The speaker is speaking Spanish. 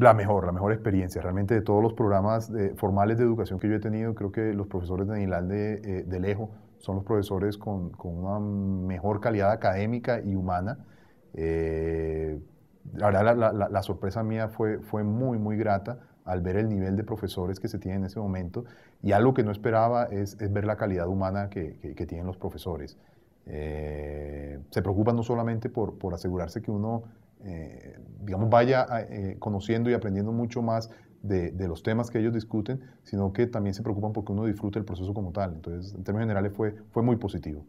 la mejor experiencia. Realmente de todos los programas formales de educación que yo he tenido, creo que los profesores de Nilal de Lejo son los profesores con una mejor calidad académica y humana. La verdad, la sorpresa mía fue muy, muy grata al ver el nivel de profesores que se tiene en ese momento, y algo que no esperaba es ver la calidad humana que tienen los profesores. Se preocupan no solamente por asegurarse que uno digamos, vaya conociendo y aprendiendo mucho más de los temas que ellos discuten, sino que también se preocupan porque uno disfrute el proceso como tal. Entonces, en términos generales, fue muy positivo.